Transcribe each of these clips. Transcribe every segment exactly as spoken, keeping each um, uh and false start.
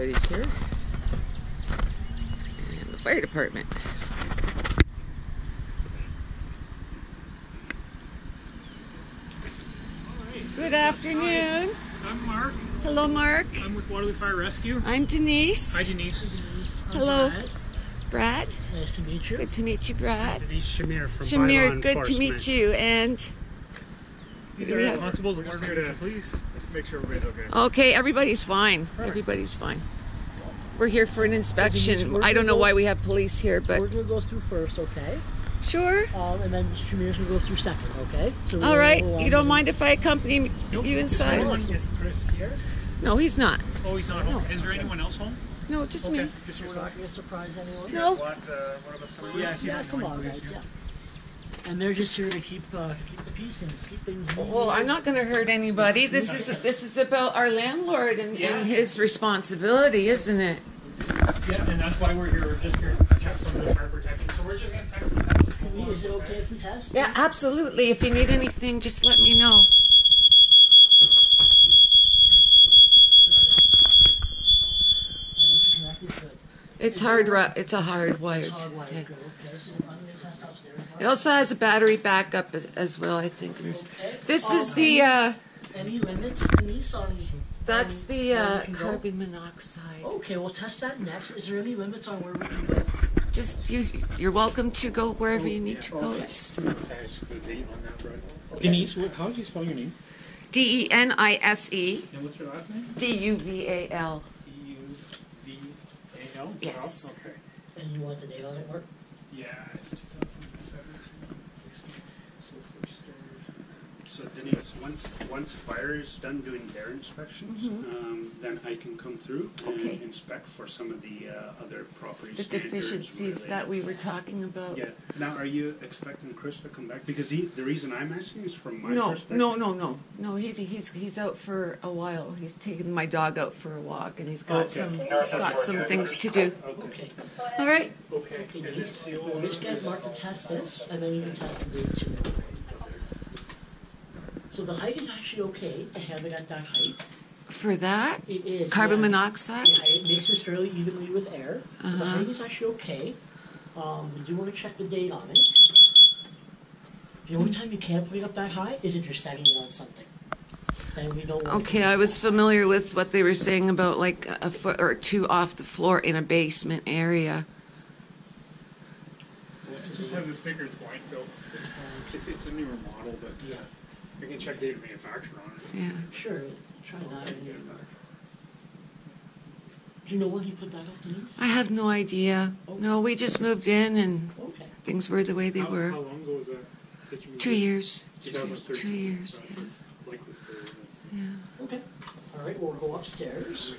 everybody's here. And the fire department. All right. Good afternoon. Hi. I'm Mark. Hello, Mark. I'm with Waterloo Fire Rescue. I'm Denise. Hi, Denise. Hello. Hi. Brad. Nice to meet you. Good to meet you, Brad. Denise Shamir from Shamir, good to meet you. And who do we have? Responsible to work here to please make sure everybody's okay. Okay, everybody's fine. Perfect. Everybody's fine. We're here for an inspection. Denise, I don't know go, why we have police here, but we're gonna go through first, okay? Sure. Um, and then Shamir's gonna go through second, okay? So all right. You don't mind if I accompany nope. you inside? Is Chris here? No, he's not. Oh, he's not home. No. Is there anyone else home? No, just okay. me. Just We're not going to surprise anyone. No. Want, uh, one of us coming yeah, yeah, yeah come on, guys. Yeah. And they're just here to keep uh, keep the peace and keep things moving. Well, I'm not going to hurt anybody. This is this is about our landlord and, yeah. and his responsibility, isn't it? Yeah, and that's why we're here. We're just here to check some of the fire protection. So we're just going to test. Is it okay if we test? Yeah, absolutely. If you need anything, just let me know. It's hard. It's a hard wired. Yeah. It also has a battery backup as, as well. I think this, this is the. Uh, Any limits, Denise? On that's the uh, carbon monoxide. Okay, we'll test that next. Is there any limits on where we can go? Just you. You're welcome to go wherever you need to go. Denise, how do you spell your name? D E N I S E. And what's your last name? D U V A L. No? Yes. Oh, okay. And you want the date on it, Mark? Yeah, it's two thousand seventeen. So, Denise, once once fire is done doing their inspections, mm-hmm. um, then I can come through okay. and inspect for some of the uh, other property the standards. The deficiencies that we were talking about. Yeah. Now, are you expecting Chris to come back? Because he, the reason I'm asking is from my no, perspective. No, no, no, no. He's he's he's out for a while. He's taking my dog out for a walk, and he's got okay. some no, he's got some things to do. Okay. okay. All right. Okay. okay. And this we'll just get Mark to test this, and then you can test the date too. So the height is actually okay to have it at that height. For that? It is. Carbon yeah. monoxide? Yeah, it mixes fairly evenly with air. So uh-huh. the height is actually okay. Um, we do want to check the date on it. The only time you can't put it up that high is if you're setting it on something. And we don't want okay, I was familiar with what they were saying about like a foot or two off the floor in a basement area. Well, it just has a sticker's blind though. It's, it's a newer model, but... yeah. You can check date of manufacturer on it. Yeah. Sure. Try we'll that. Do you know when you put that up, Denise? I have no idea. Okay. No, we just moved in and okay. things were the way they how, were. How long ago was that? Did you Two years. two thousand thirteen. Two years. So yeah. Likely story, yeah. Okay. All right, we'll go upstairs.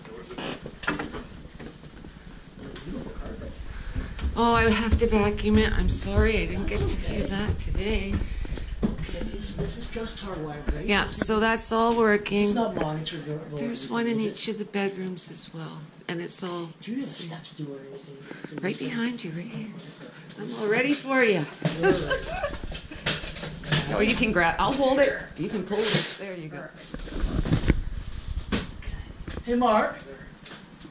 Oh, I have to vacuum it. I'm sorry I didn't that's get to okay. do that today. So this is just hardwired, right? Yeah, so that's all working. It's not monitored. There's one in each of the bedrooms as well, and it's all. Do you know the steps do or anything? Right behind you, right here. I'm all ready for you. Or you can grab. I'll hold it. You can pull it. There you go. Hey, Mark.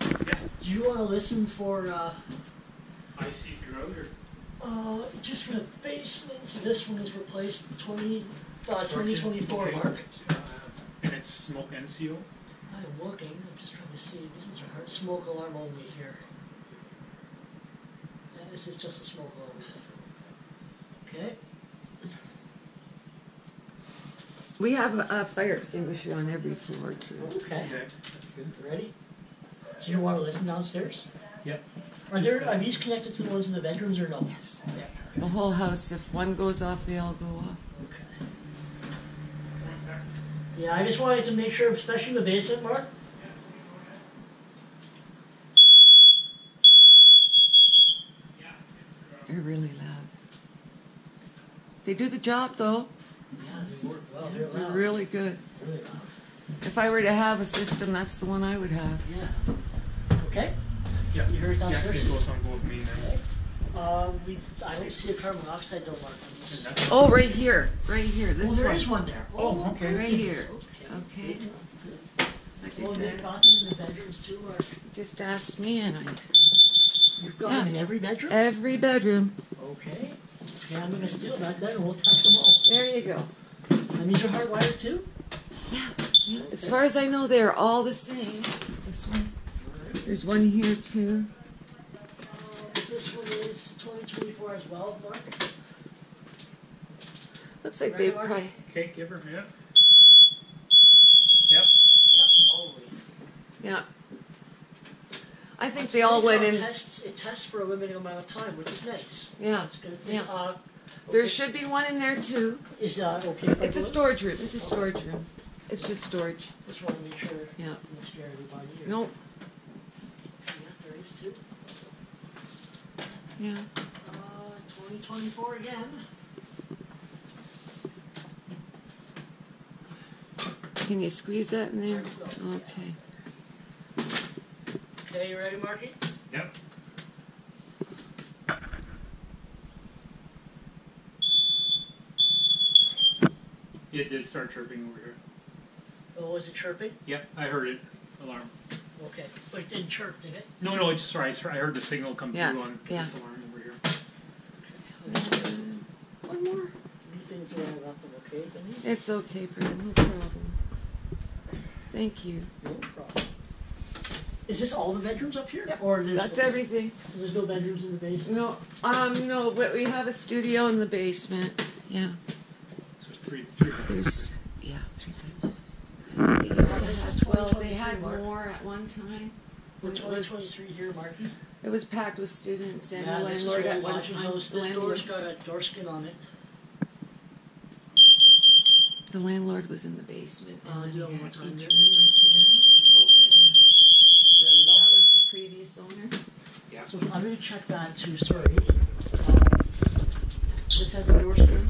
Do you want to listen for? Uh, I see through other. Uh, just for the basement, so this one is replaced twenty, uh, twenty twenty-four, Mark. Uh, and it's smoke and seal? I'm looking, I'm just trying to see. These are hard. Smoke alarm only here. Yeah, this is just a smoke alarm. Okay. We have a fire extinguisher on every floor, too. Okay. Okay. That's good. Ready? Do you want to listen downstairs? Yep. Are there? Are these connected to the ones in the bedrooms or no? Yes. Yeah. The whole house. If one goes off, they all go off. Okay. Yeah, I just wanted to make sure, especially in the basement, Mark. They're really loud. They do the job, though. Yeah, they They're loud. really good. Really loud. If I were to have a system, that's the one I would have. Yeah. Okay. Yeah, you heard it downstairs? Yeah, it goes on both me and okay. uh, we, I don't see a carbon monoxide though, Mark. Oh, right here. Right here. This oh, there one. is one there. Oh, okay. Right here. Okay. okay. Well, you're talking in the bedrooms too, or? Just ask me and I... You've got yeah. them in every bedroom? Every bedroom. Okay. Yeah, I'm going to steal that then and we'll touch them all. There you go. And these are hardwired too? Yeah. yeah. As far as I know, they're all the same. This one. There's one here too. This one is twenty twenty-four as well, Mark. Looks like right, they probably... Okay, give her a minute. Yep. Yep, holy. Yeah. I think it's they all went in... Tests, it tests for a limited amount of time, which is nice. Yeah. That's good. Yeah. Uh, okay. There should be one in there too. Is that okay? It's a storage room. It's a storage okay. room. It's just storage. Just want to make sure yeah. you don't scare everybody. Or... Nope. Yeah, there is too. Yeah. Uh, twenty twenty-four again. Can you squeeze that in there? Okay. Okay, you ready, Marky? Yep. It did start chirping over here. Oh, was it chirping? Yep, I heard it. Alarm. Okay, but it didn't chirp, did it? No, no, it's just sorry. I heard the signal come yeah. through on yeah. this alarm over here. Okay. Um, one more. Everything's running up and okay, Denise? It's okay, Brenda, no problem. Thank you. No problem. Is this all the bedrooms up here? Yep. Or that's no everything. So there's no bedrooms in the basement? No, um, no, but we have a studio in the basement. Yeah. So there's three, three bedrooms. Yeah, three bedrooms. They used to have twelve. They had more at one time. Which was here, Martin? It was packed with students and yeah, the landlord at one time. House. This landlord. Door's got a door skin on it. The landlord was in the basement. Uh, and you know, each room rented out. Okay. Yeah. There we go. That was the previous owner. Yeah. So I'm going to check that too. Sorry. Uh, this has a door skin.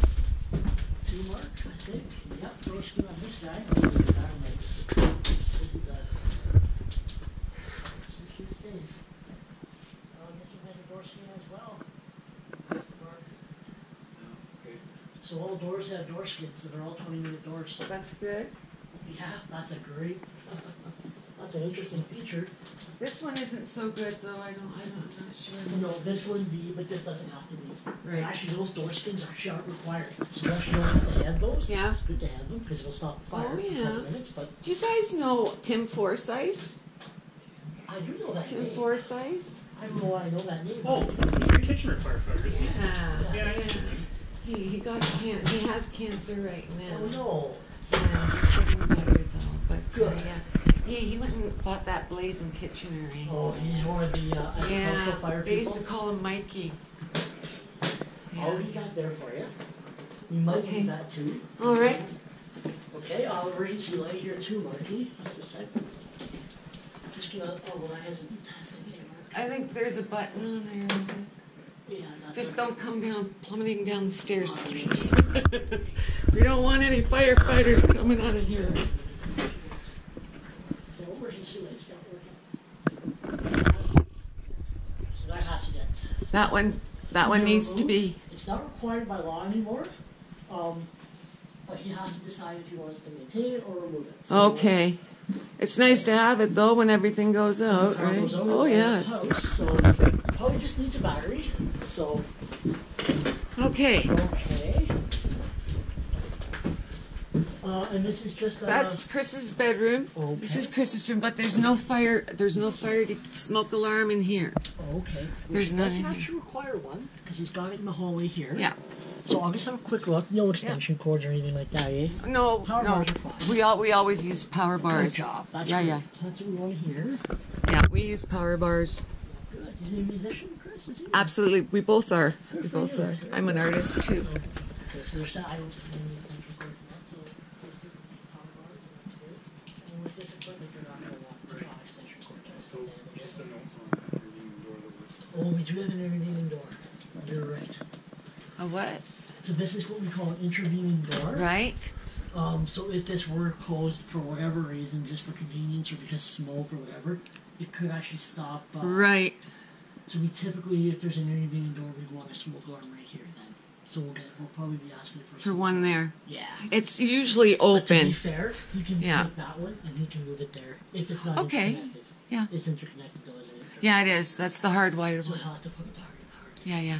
Two mark, I think. Yep. Door skin on this guy. So all doors have door skins, so they're all twenty-minute doors. So that's good. Yeah, that's a great, that's an interesting feature. This one isn't so good though, I don't, I'm not sure. No, this wouldn't be, but this doesn't have to be. Right. Actually, those door skins actually aren't required. So actually don't have to have those. Yeah. It's good to have them, because it'll stop the fire oh, yeah. for a couple minutes. But do you guys know Tim Forsyth? I do know that Tim name. Tim Forsyth? I don't know why I know that name. Oh, he's a Kitchener firefighter, isn't he? Yeah. yeah. yeah. yeah. He, he got can he has cancer right now. Oh no! Yeah, he's getting better though. But good. Uh, yeah, he he went and fought that blaze in Kitchener. Eh? Oh, he's one of the uh, agricultural yeah, fire people. They used to call him Mikey. Yeah. Oh, he got there for you. You might okay. do that too. All right. Okay, I'll emergency light here too, Marky. Just a second. I'm just gonna. Oh well, that hasn't been tested yet. I think there's a button on there. Is it? Yeah, just don't right. come down, plummeting down the stairs, please. We don't want any firefighters coming out of here. So emergency lights not working. So that has to get. That one, that one needs to be. It's not required by law anymore, um, but he has to decide if he wants to maintain it or remove it. So okay. It's nice to have it though when everything goes out, the car right? Goes over oh yes. Yeah, so probably just needs a battery. So okay. Okay. Uh, and this is just. Uh, That's Chris's bedroom. Okay. This is Chris's room, but there's no fire. There's no fire to smoke alarm in here. Okay. There's none in here. Doesn't actually require one because he's got it in the hallway here. Yeah. So I'll just have a quick look. No extension yeah. cords or anything like that, eh? No, power no. Bars are fine. We all we always use power bars. Good job. That's yeah, great. yeah. That's what we want to hear. Yeah, we use power bars. Good. Is he a musician, Chris? Is he? Absolutely. We both are. Good we both you. are. Good. I'm an artist too. Okay, okay so there's that. I don't see any extension cords. So there's the power bars. That's good. And with this equipment, you're not going to want the power extension cord. So just a note on the intervening door that we're. Oh, we do have an intervening door. You're right. A what? So this is what we call an intervening door. Right. Um, so if this were closed for whatever reason, just for convenience or because smoke or whatever, it could actually stop. Uh, right. So we typically, if there's an intervening door, we want a smoke alarm right here then. So we'll, get, we'll probably be asking for, for one there. Yeah. It's usually open. But to be fair, you can yeah. take that one and you can move it there if it's not okay. interconnected. Yeah. It's interconnected though, isn't it? Yeah, it is. That's the hardwired so one. So we'll have to put it hardwired. Yeah, yeah.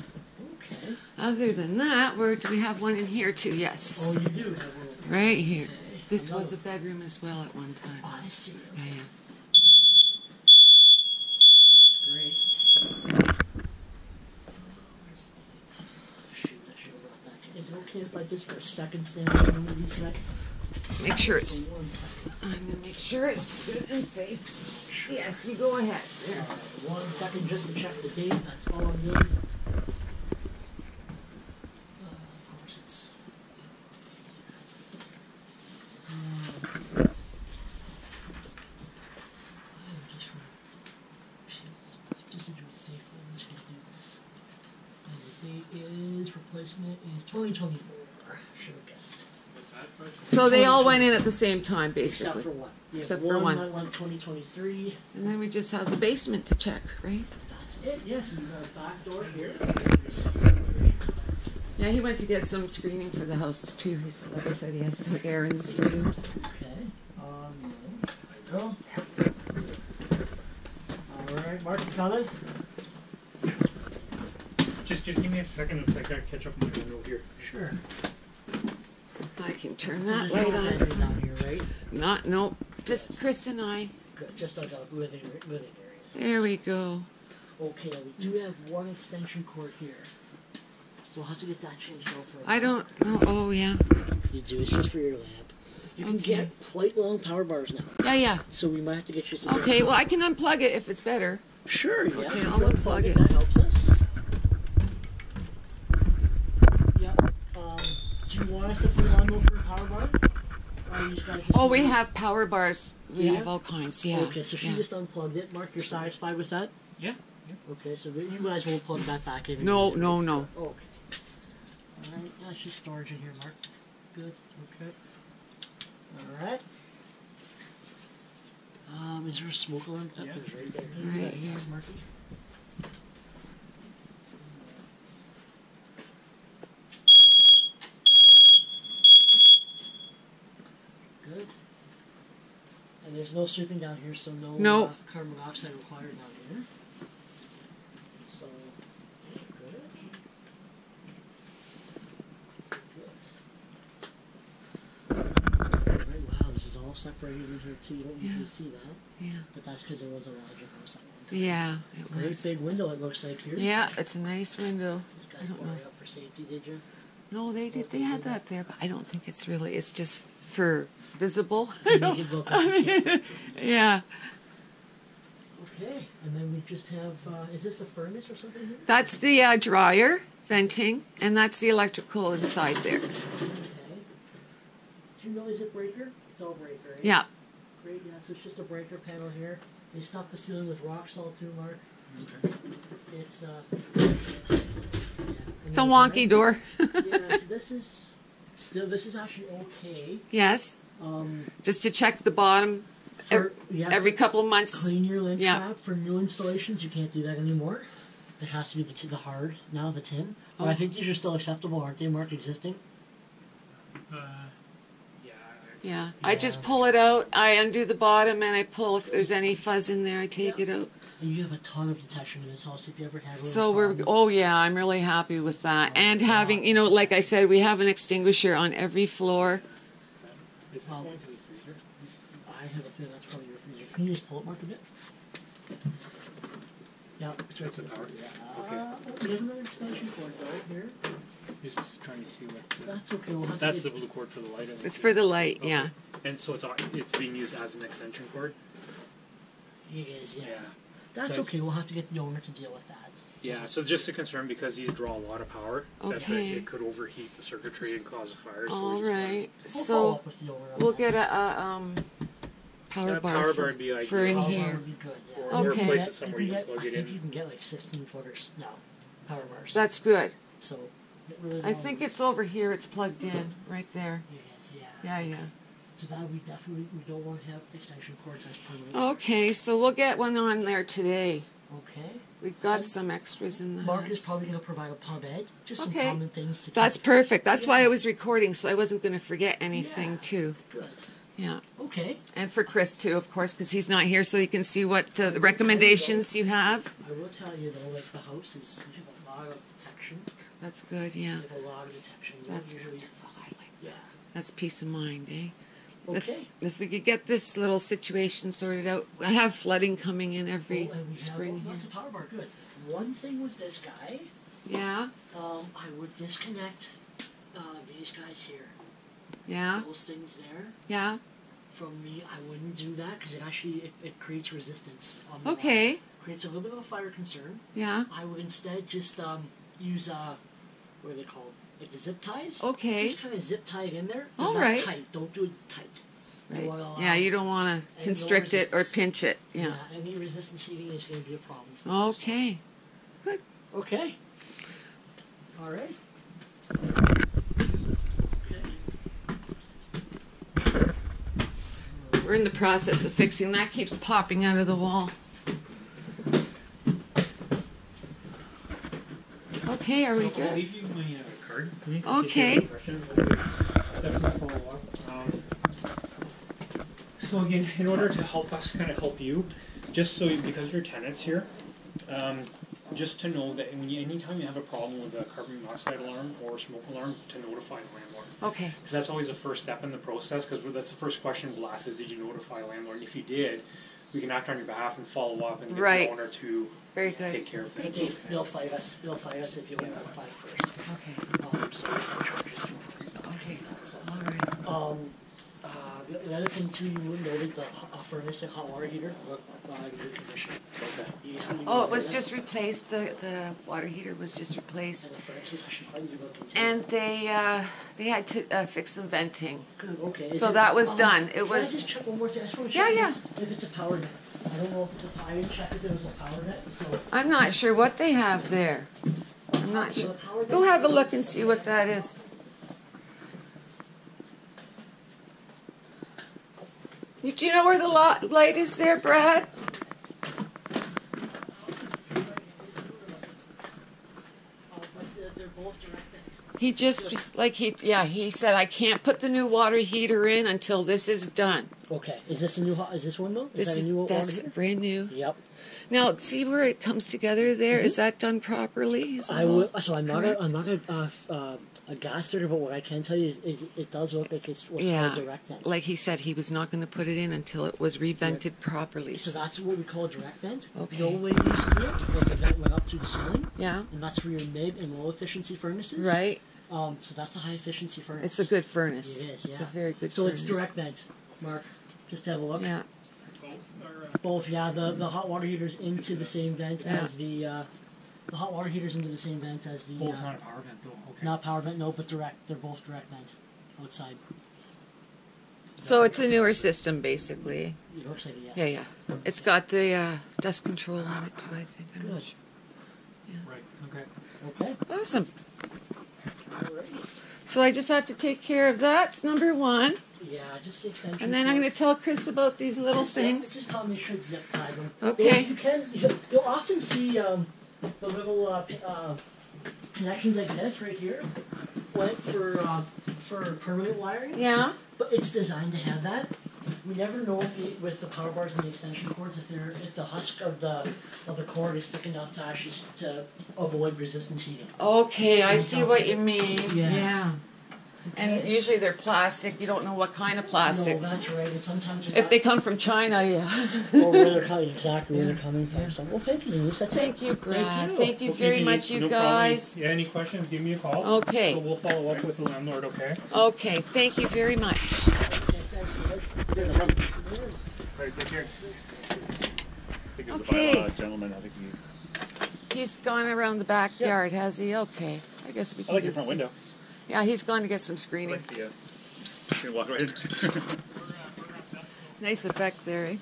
Okay. Other than that, where do we have one in here too? Yes. Oh, you do have one. Right here. Okay. This Another. was a bedroom as well at one time. Oh, I see. Yeah, yeah. That's great. Is it okay if I just for a second stand on one of these racks? Make sure it's. I'm gonna make sure it's good and safe. Sure. Yes, you go ahead. There. All right, one second just to check the date. That's all I'm doing. Uh, of course, it's. Uh, is twenty twenty-four, should have guessed. So they all went in at the same time, basically. Except for one. Yeah, Except one for one. One twenty twenty-three. And then we just have the basement to check, right? That's it, yes. And the back door here. Yeah, he went to get some screening for the house, too. He's, like I said, he has some errands to do. Okay. Um, there we go. All right, Mark, you coming? Just, just give me a second if I gotta catch up on my window here. Sure. I can turn so that light on. Down here, right? Not, nope. Just yes. Chris and I. Good. Just like a living, living areas. There we go. Okay, we do have one extension cord here. So we'll have to get that changed over. I don't know. Oh, yeah. You do. It's just for your lab. You okay. can get quite long power bars now. Yeah, yeah. So we might have to get you some. Okay, well, I can unplug it if it's better. Sure, yeah. Okay, so I'll unplug it. That helps us. Do you want us to put on over a power bar? Or you guys oh, we have power bars. We yeah. have all kinds, yeah. Okay, so she yeah. just unplugged it. Mark, you're satisfied with that? Yeah. yeah. Okay, so you guys won't plug that back in. No, no, no. Oh, okay. All right, that's just storage in here, Mark. Good, okay. All right. Um, is there a smoke alarm? Yeah. There's right there. Right, right here. Marky. Good. And there's no sweeping down here, so no nope. uh, carbon monoxide required down here. So, good. Good. Very wow, this is all separated in here too. You don't yeah. usually see that. Yeah. But that's because there was a larger house at one time. Yeah, it was. Great big window it looks like here. Yeah, it's a nice window. You guys I don't know. Up for safety, did you? No, they did. They had that there, but I don't think it's really. It's just for visible. I don't, I mean, yeah. Okay, and then we just have. Uh, is this a furnace or something here? That's the uh, dryer venting, and that's the electrical inside there. Okay. Do you know is it breaker? It's all breaker. Right? Yeah. Great. Yeah. So it's just a breaker panel here. They stuffed the ceiling with rock salt too, Mark. Okay. It's. Uh, It's a wonky door. Yeah, so this is still this is actually okay. Yes. Um, just to check the bottom for, every, yeah, every couple of months. Clean your lint yeah. trap for new installations. You can't do that anymore. It has to be the, t the hard now the tin. Oh. But I think these are still acceptable, aren't they? Mark existing. Uh, yeah. Yeah. I just pull it out. I undo the bottom and I pull if there's any fuzz in there. I take yeah. it out. And you have a ton of detection in this house if you ever had. So we're, oh yeah, I'm really happy with that. Oh, and yeah. having, you know, like I said, we have an extinguisher on every floor. Is this um, going to the freezer? I have a feeling that's probably your freezer. Can you just pull it, Mark, a bit? Yeah, it's right there. Yeah. Okay. We have another extension cord right here. He's just trying to see what. The, that's okay. We'll have that's to the blue cord for the light. It's for the light, okay. yeah. And so it's it's being used as an extension cord? It is, yeah. yeah. That's so okay, we'll have to get the owner to deal with that. Yeah, so just a concern because these draw a lot of power. Okay. It could overheat the circuitry and cause a fire. So all right, we'll so we'll that. get a, a um, power yeah, bar, power for, bar would be like for in power here. Bar would be good, yeah. Or okay. replace it somewhere you, you can plug I it think in. You can get like sixteen footers now, power bars. That's good. So really I think it's over here, it's plugged in, right there. It is, yeah. Yeah, yeah. So that we definitely we don't want to have extension cords as permanent. Okay, so we'll get one on there today. Okay. We've got and some extras in the Mark house. Is probably going to provide a PubEd, just okay. some common things to do. That's perfect. That's yeah. why I was recording, so I wasn't going to forget anything, yeah. too. Good. Yeah. Okay. And for Chris, too, of course, because he's not here, so you can see what uh, the recommendations you, you have. I will tell you, though, like the house is, you have a lot of detection. That's good, yeah. You have a lot of detection. You That's usually, wonderful. I like that. Yeah. That's peace of mind, eh? Okay. If, if we could get this little situation sorted out, I have flooding coming in every oh, and we spring. Have lots of power bar. Good. One thing with this guy. Yeah. Um, I would disconnect uh, these guys here. Yeah. Those things there. Yeah. From me, I wouldn't do that because it actually it, it creates resistance on the okay. Wall. Creates a little bit of a fire concern. Yeah. I would instead just um use uh what are they called? It's a zip ties. Okay. Just kind of zip tie it in there. All right. Tight. Don't do it tight. Right. You wanna, yeah, you don't want to constrict no it or pinch it. Yeah. yeah. Any resistance heating is going to be a problem. Okay. Good. Okay. All right. Okay. We're in the process of fixing that. Keeps popping out of the wall. Okay. Are we good? Please, okay. Um, so again, in order to help us kind of help you, just so you, because you're tenants here, um, just to know that when you, anytime you have a problem with a carbon monoxide alarm or smoke alarm, to notify the landlord. Okay. Because that's always the first step in the process, because that's the first question we'll ask is, did you notify the landlord? And if you did, we can act on your behalf and follow up and get right. the owner to Very good. Take care of things. Thank you. They'll fight us. They'll fight us if you want to fight first. Okay. Um, so charges and stuff. Okay. So, all right. Um, uh, the other thing too, you would noted the uh, furnace and hot water heater were uh, in good condition. Okay. Oh, it was just replaced. The the water heater was just replaced. And the furnace is actually quite good looking too. And they uh, they had to uh, fix some venting. Good. Okay. So is that it, was um, done. It can was. I just check one more thing. I just want to check yeah, if, yeah. if it's a power net. I don't know if it's a, I didn't check if there was a power net. So. I'm not sure what they have there. I'm not sure. Go have a look and see what that is. Do you know where the light is there, Brad? He just, like he, yeah, he said, I can't put the new water heater in until this is done. Okay. Is this a new, is this one though? Is this that a new is, that's water heater? Brand new. Yep. Now, see where it comes together there? Mm-hmm. Is that done properly? Is I will, so I'm not a, I'm not a, uh, uh, a gas heater, but what I can tell you is it, it does look like it's yeah. a direct vent. Like he said, he was not going to put it in until it was revented yeah. properly. So that's what we call a direct vent. Okay. The old way you used to do it is the vent went up through the ceiling. Yeah. And that's for your mid and low efficiency furnaces. Right. Um, so that's a high efficiency furnace. It's a good furnace. It is, yeah. It's a very good so furnace. So it's direct vent, Mark. Just have a look. Yeah. Both, yeah. The, the hot water heater's into the same vent yeah. as the uh, the hot water heater's into the same vent as the. Both uh, not a power vent, though. Okay. Not power vent, no, but direct. They're both direct vent outside. So, so it's a newer system, basically. It looks like a yes. Yeah, yeah. It's got the uh, dust control on it too, I think. I'm Good. Not sure. Yeah. Right. Okay. Okay. Awesome. All right. So I just have to take care of that. It's number one. Yeah, just the extension. And then I'm going to tell Chris about these little just, things. Just tell him you should zip tie them. Okay. You can, you'll often see um, the little uh, uh, connections like this right here, went for uh, for permanent wiring. Yeah. But it's designed to have that. We never know if the, with the power bars and the extension cords if they're if the husk of the of the cord is thick enough to actually to avoid resistance heating. Okay, I see what you mean. Yeah. yeah. And usually they're plastic. You don't know what kind of plastic. No, that's right. And sometimes if they come from China, yeah. or where they're coming, exactly where yeah. they're coming from. So, well, thank you, Denise. That's thank it. You, Brad. Thank you, thank you okay, very Denise, much, you no guys. Problem. Yeah, any questions? Give me a call. Okay. So we'll follow up with the landlord. Okay. Okay. Thank you very much. Okay, thanks, no problem. All right, take care. I think it's okay. The bylaw gentleman. I think he. He's gone around the backyard, yep. has he? Okay. I guess we can. I like your front window. Yeah, he's gone to get some screening. Like the, uh, you walk right in. Nice effect there, eh?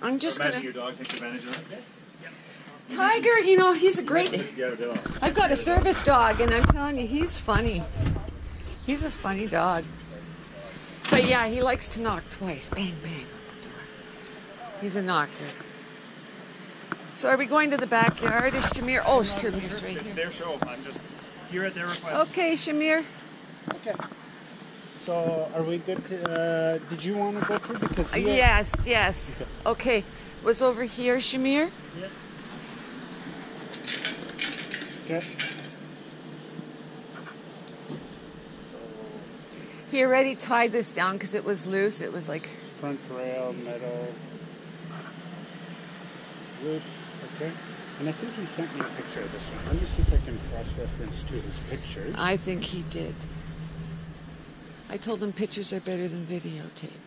I'm just going to... Imagine your dog takes advantage of it. Tiger, you know, he's a great... I've got a service dog, and I'm telling you, he's funny. He's a funny dog. But yeah, he likes to knock twice. Bang, bang on the door. He's a knocker. So are we going to the backyard? Is Shamir? Oh, Shamir's right here. It's their show. I'm just here at their request. Okay, Shamir. Okay. So are we good? Uh, did you want to go through? Because uh, yes, yes. Okay. Okay. Was over here, Shamir? Yeah. Okay. He already tied this down because it was loose. It was like front rail, metal. Okay, and I think he sent me a picture of this one. Let me see if I can cross-reference to his pictures. I think he did. I told him pictures are better than videotape.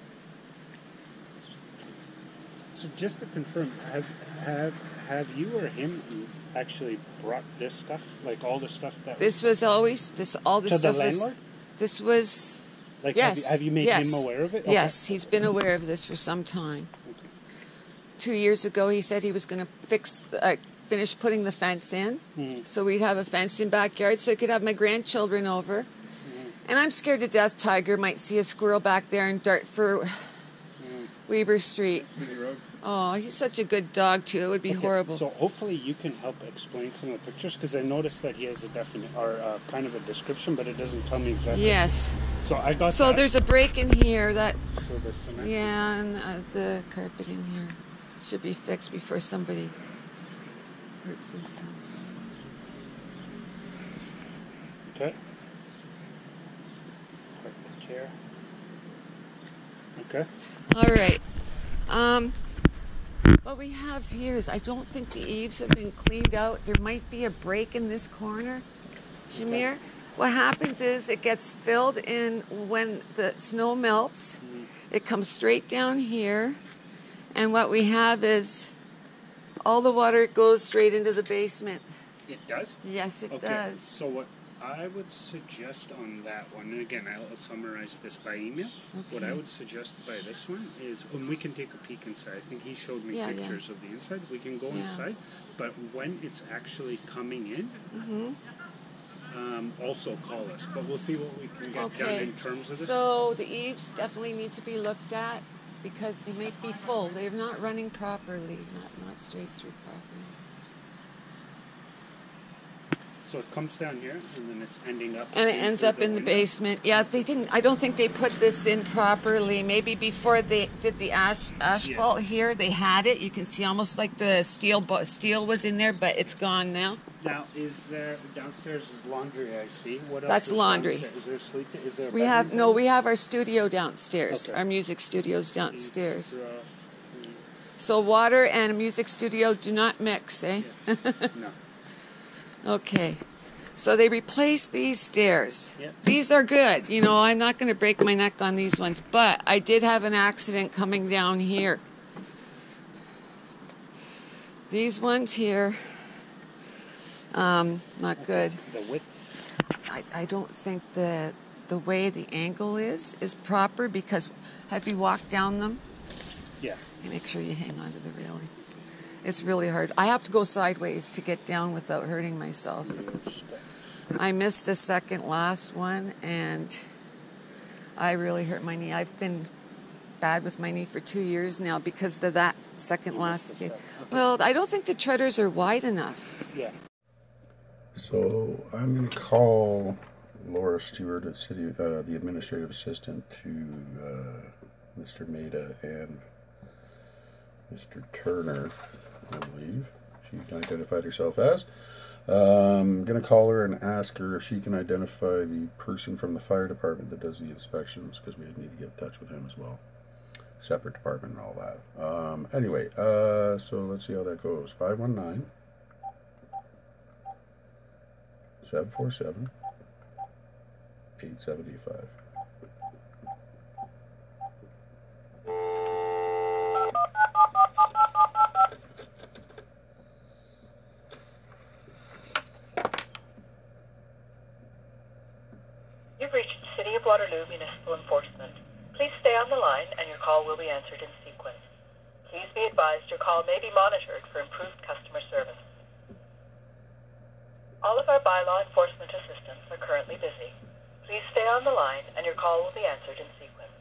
So just to confirm, have have have you or him actually brought this stuff, like all the stuff that this was, was always this all this to stuff the landlord? Was this was like yes, have, you, have you made yes. him aware of it? Okay. Yes, he's been aware of this for some time. Two years ago, he said he was going to fix, uh, finish putting the fence in, mm-hmm. so we'd have a fenced-in backyard, so I could have my grandchildren over. Mm-hmm. And I'm scared to death. Tiger might see a squirrel back there and dart for mm-hmm. Weber Street. Oh, he's such a good dog too. It would be okay. horrible. So hopefully you can help explain some of the pictures, because I noticed that he has a definite or uh, kind of a description, but it doesn't tell me exactly. Yes. So I got. So that. There's a break in here that. So the cement. Yeah, and uh, the carpet in here. Should be fixed before somebody hurts themselves. Okay. Perfect chair. Okay. All right. Um, what we have here is I don't think the eaves have been cleaned out. There might be a break in this corner, Shamir. Okay. What happens is it gets filled in when the snow melts. Mm-hmm. It comes straight down here. And what we have is all the water goes straight into the basement. It does? Yes, it okay. does. So what I would suggest on that one, and again, I'll summarize this by email. Okay. What I would suggest by this one is when we can take a peek inside. I think he showed me yeah, pictures yeah. of the inside. We can go yeah. inside. But when it's actually coming in, mm-hmm. um, also call us. But we'll see what we can get okay. done in terms of this. So the eaves definitely need to be looked at, because they might be full. They're not running properly, not, not straight through properly. So it comes down here, and then it's ending up... And it ends up in the basement. Yeah, they didn't... I don't think they put this in properly. Maybe before they did the ash, asphalt yeah. here, they had it. You can see almost like the steel steel was in there, but it's gone now. Now, is there... Downstairs is laundry, I see. What else? That's is laundry. Downstairs? Is there sleep? Is there a we have... No, we have our studio downstairs. Okay. Our music studio's downstairs. So water and a music studio do not mix, eh? Yeah. No. Okay. So they replaced these stairs. Yep. These are good. You know, I'm not going to break my neck on these ones, but I did have an accident coming down here. These ones here... Um, not good. The width? I, I don't think the, the way the angle is is proper, because have you walked down them? Yeah. And make sure you hang on to the railing. It's really hard. I have to go sideways to get down without hurting myself. I missed the second last one, and I really hurt my knee. I've been bad with my knee for two years now because of that second last. Okay. Well, I don't think the treaders are wide enough. Yeah. So I'm going to call Laura Stewart, of city, uh, the administrative assistant to uh, Mister Maida and Mister Turner, I believe she identified herself as. Um, I'm going to call her and ask her if she can identify the person from the fire department that does the inspections, because we need to get in touch with him as well. Separate department and all that. Um, anyway, uh, so let's see how that goes. five one nine. seven four seven, eight seven five. You've reached the City of Waterloo Municipal Enforcement. Please stay on the line and your call will be answered in sequence. Please be advised your call may be monitored for improved customer service. All of our bylaw enforcement assistants are currently busy. Please stay on the line and your call will be answered in sequence.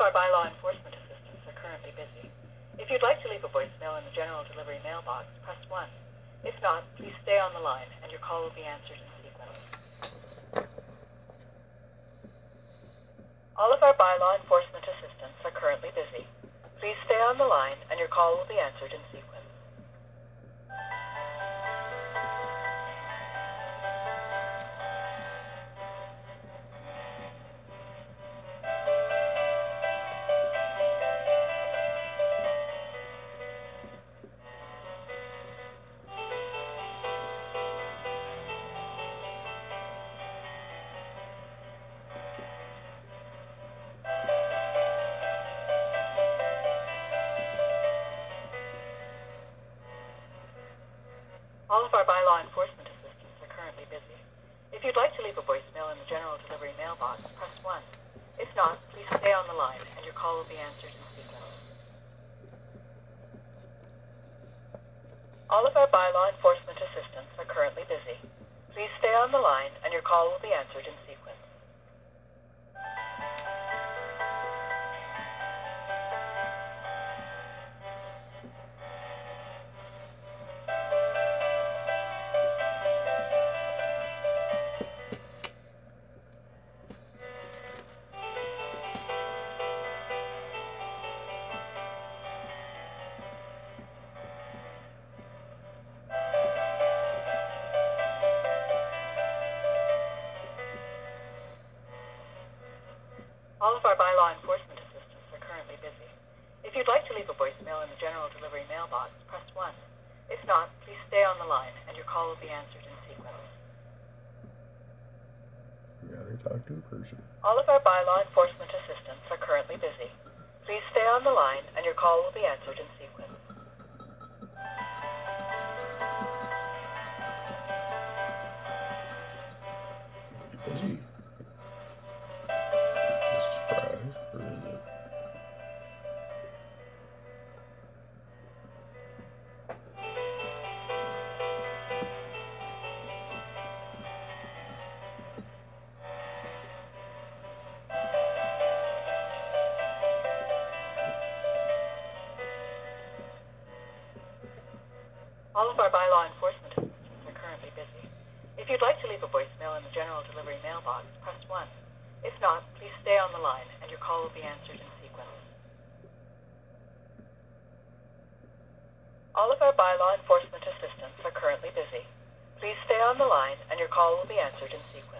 of our bylaw enforcement assistants are currently busy. If you'd like to leave a voicemail in the general delivery mailbox, press one. If not, please stay on the line, and your call will be answered in sequence. All of our bylaw enforcement assistants are currently busy. Please stay on the line, and your call will be answered in sequence. All of our bylaw enforcement assistants are currently busy. If you'd like to leave a voicemail in the general delivery mailbox, press one. If not, please stay on the line, and your call will be answered in sequence. All of our bylaw enforcement assistants are currently busy. Please stay on the line, and your call will be answered in sequence. All of our bylaw enforcement assistants are currently busy. If you'd like to leave a voicemail in the general delivery mailbox, press one. If not, please stay on the line, and your call will be answered in sequence. You gotta talk to a person. All of our bylaw enforcement assistants are currently busy. Please stay on the line, and your call will be answered in sequence. Busy. All of our bylaw enforcement assistants are currently busy. If you'd like to leave a voicemail in the general delivery mailbox, press one. If not, please stay on the line, and your call will be answered in sequence. All of our bylaw enforcement assistants are currently busy. Please stay on the line, and your call will be answered in sequence.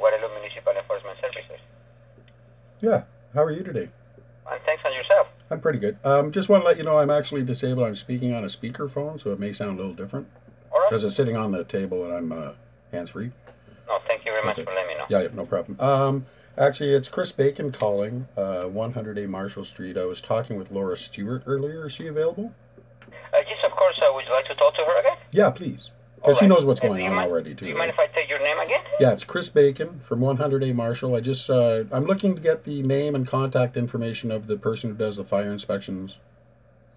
Waterloo Municipal Enforcement Services. Yeah, how are you today? And thanks, on yourself? I'm pretty good. Um, just want to let you know I'm actually disabled. I'm speaking on a speakerphone, so it may sound a little different. All right. Because it's sitting on the table and I'm uh, hands-free. No, thank you very much okay. for letting me know. Yeah, yeah, no problem. Um, actually, it's Chris Bacon calling, uh, one hundred A Marshall Street. I was talking with Laura Stewart earlier. Is she available? Uh, yes, of course. Uh, would you like to talk to her again? Yeah, please. Because right. she knows what's going on mind, already, too. Do you mind right? if I take your name again? Yeah, it's Chris Bacon from one hundred A Marshall. I just, uh, I'm looking to get the name and contact information of the person who does the fire inspections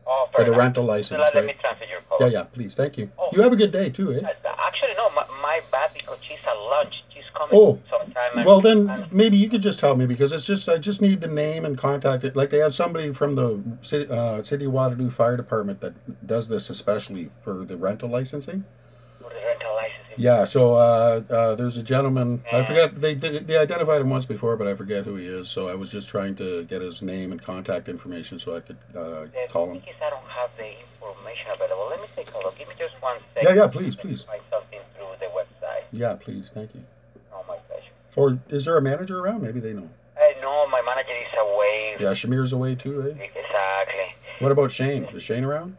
oh, for the enough. rental license. Let, right? let me transfer your call. Yeah, yeah, please. Thank you. Oh. You have a good day, too, eh? Actually, no, my, my bad, because she's at lunch. She's coming oh. sometime. Well, then time. maybe you could just tell me, because it's just, I just need the name and contact. It. Like, they have somebody from the city, uh, City Waterloo Fire Department that does this especially for the rental licensing. Yeah, so uh, uh, there's a gentleman, I forget, they, they they identified him once before, but I forget who he is, so I was just trying to get his name and contact information so I could uh, call him. The thing is I don't have the information available. Let me take a look. Give me just one second. Yeah, yeah, please, please. Find something through the website. Yeah, please, thank you. Oh, my pleasure. Or is there a manager around? Maybe they know. Uh, no, my manager is away. Yeah, Shamir's away too, eh? Exactly. What about Shane? Is Shane around?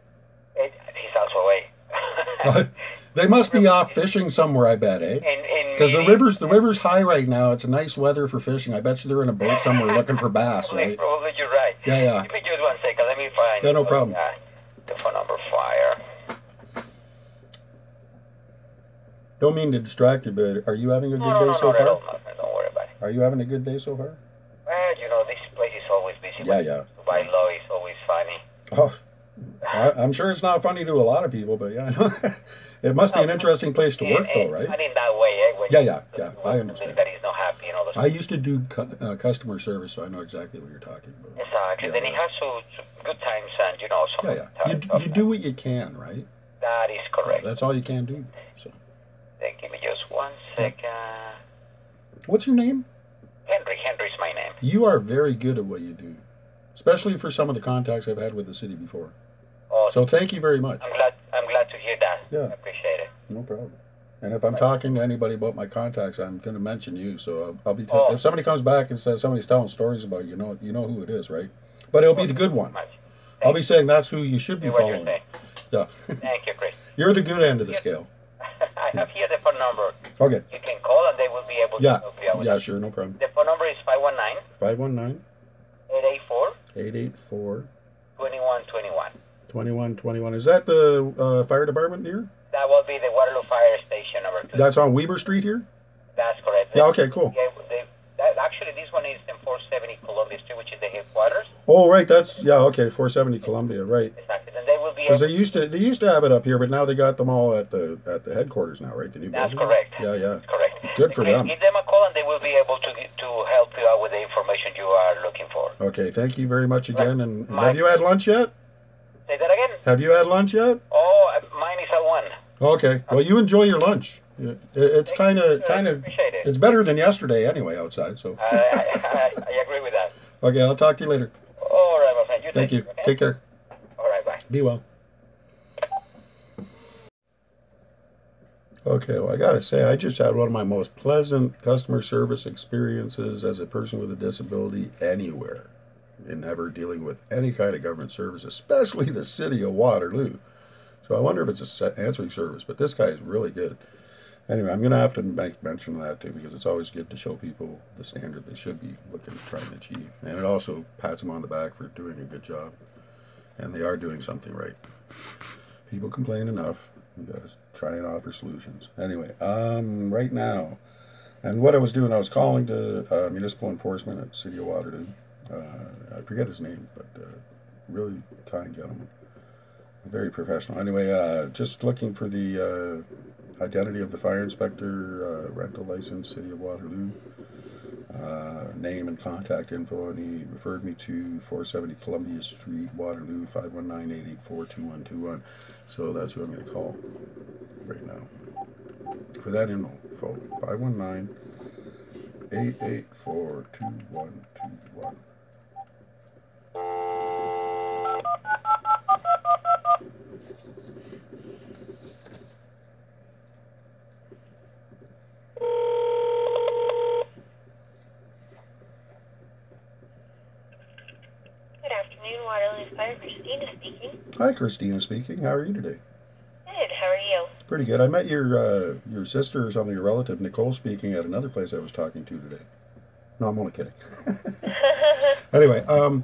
It, he's also away. They must be off fishing somewhere, I bet, eh? Because the river's the river's high right now. It's nice weather for fishing. I bet you they're in a boat somewhere looking for bass, right? Probably you're right. Yeah, yeah. Give me just one second. fine. Yeah, no problem. Uh, the phone number fire. Don't mean to distract you, but are you having a good no, day no, so far? No, no, don't worry about it. Are you having a good day so far? Well, you know, this place is always busy. Yeah, yeah. By law, it's always funny. Oh, I, I'm sure it's not funny to a lot of people, but yeah, I know. It must no, be an interesting place to work, in, though, right? I mean, that way, eh? When yeah, yeah, yeah. The, I understand. That he's not happy and all those I used to do cu uh, customer service, so I know exactly what you're talking about. Exactly. Yeah, then yeah. He has to, to good times and, you know, some yeah, yeah. You, you time. do what you can, right? That is correct. That's all you can do, so. Then give me just one second. What's your name? Henry. Henry's my name. You are very good at what you do, especially for some of the contacts I've had with the city before. Oh, so thank you very much. I'm glad. I'm glad to hear that. Yeah, I appreciate it. No problem. And if I'm right. talking to anybody about my contacts, I'm going to mention you. So I'll, I'll be. Oh. If somebody comes back and says somebody's telling stories about you, you know, you know who it is, right? But it'll be the good one. I'll be saying that's who you should be following. Yeah. Thank you, Chris. You're the good end of the scale. I have here the phone number. Okay. You can call and they will be able yeah. to help you out. Yeah, sure, no problem. The phone number is five one nine, five one nine eight eight four, eight eight four twenty-one twenty-one. twenty-one twenty-one. Is that the uh, fire department here? That will be the Waterloo Fire Station number two. That's on Weber Street here? That's correct. They, yeah, okay, cool. They, they, that, actually, this one is in four seventy Columbia Street, which is the headquarters. Oh, right, that's, yeah, okay, four seventy Columbia, right. Exactly. Because they used to, they used to have it up here, but now they got them all at the at the headquarters now, right? The new That's building? correct. Yeah, yeah. That's correct. Good for them. Give them a call, and they will be able to to help you out with the information you are looking for. Okay, thank you very much again. Right. And Mine. have you had lunch yet? Say that again. Have you had lunch yet? Oh, mine is at one. Okay. Well, you enjoy your lunch. It, it's kind of kind of. Appreciate it. It's better than yesterday anyway outside. So. I, I, I agree with that. Okay, I'll talk to you later. All right, my friend. You thank take, you. Okay? Take care. Be well. Okay, well, I gotta say, I just had one of my most pleasant customer service experiences as a person with a disability anywhere in ever dealing with any kind of government service, especially the city of Waterloo. So I wonder if it's an answering service, but this guy is really good. Anyway, I'm gonna have to make mention of that too, because it's always good to show people the standard they should be looking to try and achieve. And it also pats them on the back for doing a good job. And they are doing something right. People complain enough. You gotta try and offer solutions. Anyway, um, right now, and what I was doing, I was calling to uh, municipal enforcement at City of Waterloo. Uh, I forget his name, but uh, really kind gentleman, very professional. Anyway, uh, just looking for the uh, identity of the fire inspector, uh, rental license, City of Waterloo. Uh, name and contact info, and he referred me to four seventy Columbia Street, Waterloo, five one nine, eight eight four, two one two one. So that's who I'm going to call right now. For that info, five one nine, eight eight four, two one two one. Hi, Christina speaking. How are you today? Good. How are you? Pretty good. I met your uh, your sister or something, your relative, Nicole, speaking at another place I was talking to today. No, I'm only kidding. Anyway, um,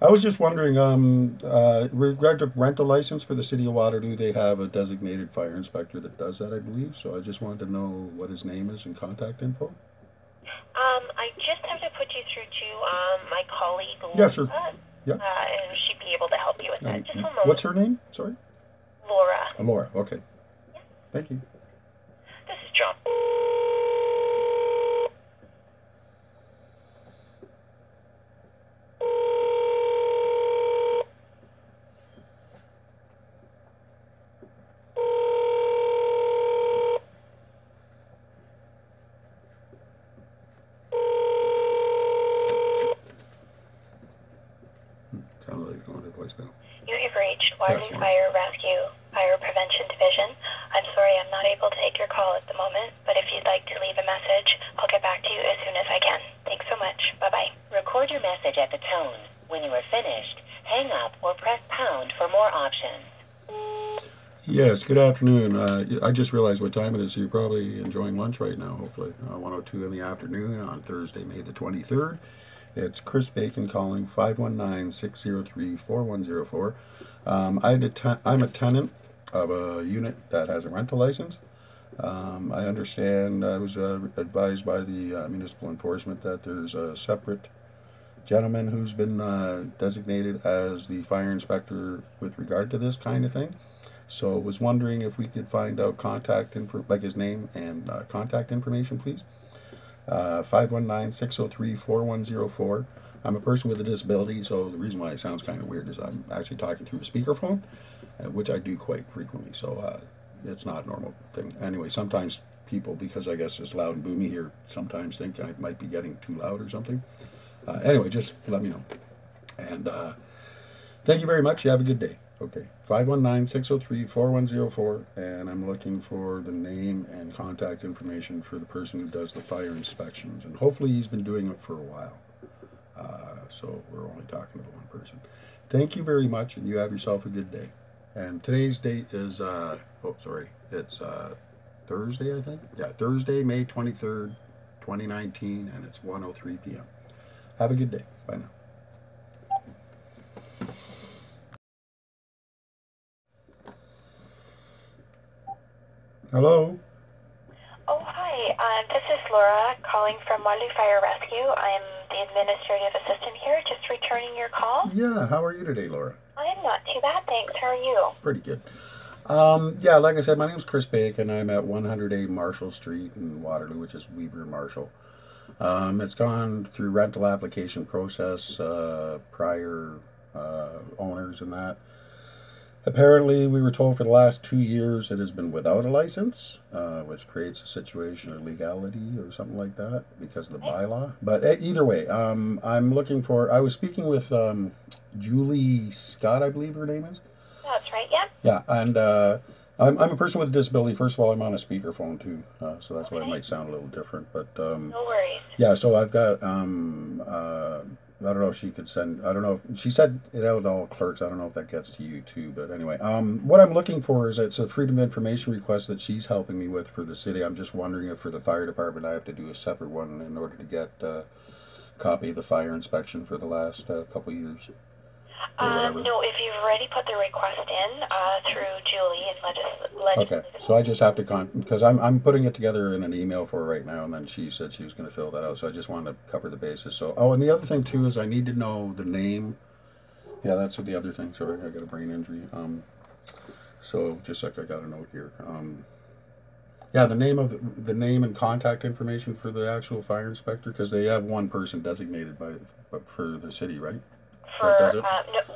I was just wondering, um, uh, regard to rental license for the City of Waterloo, they have a designated fire inspector that does that, I believe. So I just wanted to know what his name is and contact info. Um, I just have to put you through to um, my colleague, Laura. Yes, sir. Yeah. Uh, and she'd be able to help you with that. Um, Just one moment. What's her name? Sorry? Laura. Oh, Laura, okay. Yeah. Thank you. This is John. Waterloo Fire Rescue, Fire Prevention Division. I'm sorry I'm not able to take your call at the moment, but if you'd like to leave a message, I'll get back to you as soon as I can. Thanks so much. Bye-bye. Record your message at the tone. When you are finished, hang up or press pound for more options. Yes, good afternoon. Uh, I just realized what time it is, so you're probably enjoying lunch right now, hopefully. Uh, one oh two in the afternoon on Thursday, May the twenty-third. It's Chris Bacon calling, five one nine, six oh three, four one oh four. Um, I deten- I'm a tenant of a unit that has a rental license. Um, I understand, I was uh, advised by the uh, municipal enforcement that there's a separate gentleman who's been uh, designated as the fire inspector with regard to this kind of thing. So I was wondering if we could find out contact info, like his name and uh, contact information, please. Uh, five one nine, six oh three, four one oh four. I'm a person with a disability, so the reason why it sounds kind of weird is I'm actually talking through a speakerphone, uh, which I do quite frequently, so uh, it's not a normal thing. Anyway, sometimes people, because I guess it's loud and boomy here, sometimes think I might be getting too loud or something. Uh, anyway, just let me know. And uh, thank you very much. You have a good day. Okay, five one nine, six oh three, four one oh four, and I'm looking for the name and contact information for the person who does the fire inspections, and hopefully he's been doing it for a while, uh, so we're only talking to one person. Thank you very much, and you have yourself a good day. And today's date is, uh, oh, sorry, it's uh, Thursday, I think? Yeah, Thursday, May twenty-third, twenty nineteen, and it's one oh three p m Have a good day. Bye now. Hello. Oh, hi. Um, this is Laura calling from Waterloo Fire Rescue. I'm the administrative assistant here, just returning your call. Yeah, how are you today, Laura? I'm not too bad, thanks. How are you? Pretty good. Um, yeah, like I said, my name's Chris Bacon. I'm at one hundred eight Marshall Street in Waterloo, which is Weber Marshall. Um, it's gone through rental application process, uh, prior uh, owners and that. Apparently, we were told for the last two years it has been without a license, uh, which creates a situation of legality or something like that because of the bylaw. But either way, um, I'm looking for, I was speaking with um, Julie Scott, I believe her name is. That's right, yeah. Yeah, and uh, I'm, I'm a person with a disability. First of all, I'm on a speakerphone too, uh, so that's okay. Why it might sound a little different. But um, no worries. Yeah, so I've got... Um, uh, I don't know if she could send, I don't know if, she said it out to all clerks, I don't know if that gets to you too, but anyway. Um, what I'm looking for is it's a Freedom of Information request that she's helping me with for the city. I'm just wondering if for the fire department I have to do a separate one in order to get a uh, copy of the fire inspection for the last uh, couple years. Uh, no, if you've already put the request in uh, through Julie and let us... Let okay, us so I just have to... con Because I'm, I'm putting it together in an email for her right now, and then she said she was going to fill that out, so I just wanted to cover the bases. So, oh, and the other thing, too, is I need to know the name. Yeah, that's the other thing. Sorry, I got a brain injury. Um, so, just like I got a note here. Um, yeah, the name of the name and contact information for the actual fire inspector, because they have one person designated by for the city, right? For, um, no,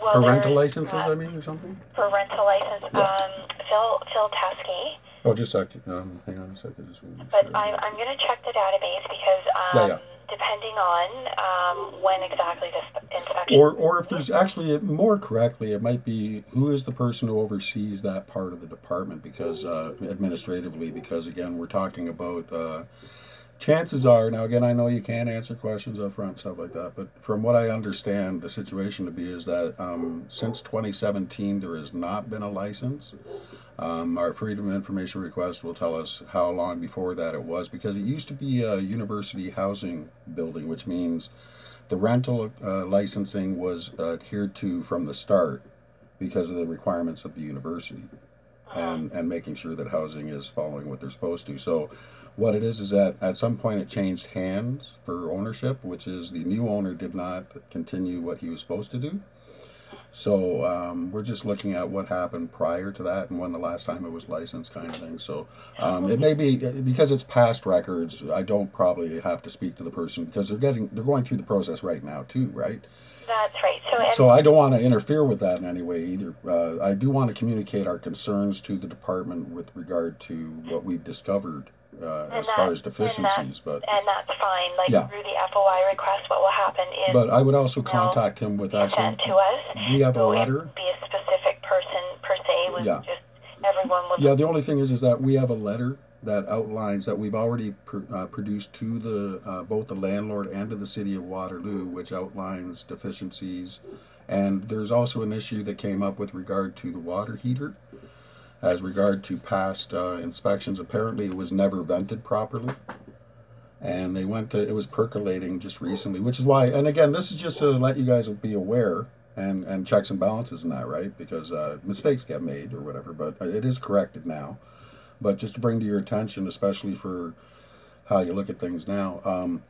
well, for rental licenses, uh, I mean, or something? For rental license, yeah. um, Phil, Phil Teskey. Oh, just a second. Um, hang on a second. Just but sure. I'm, I'm going to check the database because um, yeah, yeah. depending on um, when exactly this inspection... Or, or if there's actually, more correctly, it might be who is the person who oversees that part of the department because uh, administratively, because, again, we're talking about... Uh, chances are, now again, I know you can't answer questions up front, stuff like that, but from what I understand the situation to be is that um, since twenty seventeen there has not been a license. Um, our Freedom of Information request will tell us how long before that it was, because it used to be a university housing building, which means the rental uh, licensing was adhered to from the start because of the requirements of the university. And, and making sure that housing is following what they're supposed to. So what it is is that at some point it changed hands for ownership, which is the new owner did not continue what he was supposed to do. So um, we're just looking at what happened prior to that and when the last time it was licensed kind of thing. So um, it may be, because it's past records, I don't probably have to speak to the person because they're getting, they're going through the process right now too, right? That's right. So, so I don't want to interfere with that in any way either. Uh, I do want to communicate our concerns to the department with regard to what we've discovered uh, as that, far as deficiencies. And but and that's fine. Like yeah. through the F O I request, what will happen is. But I would also contact him with actually. To us. We have so a letter. Be a specific person per se. Was yeah. Just everyone. Was yeah. The only thing is, is that we have a letter that outlines that we've already pr uh, produced to the uh, both the landlord and to the city of Waterloo, which outlines deficiencies. And there's also an issue that came up with regard to the water heater as regard to past uh, inspections. Apparently it was never vented properly. and they went to, it was percolating just recently, which is why, and again, this is just to let you guys be aware and, and checks and balances and that, right? Because uh, mistakes get made or whatever, but it is corrected now. But just to bring to your attention, especially for how you look at things now, um,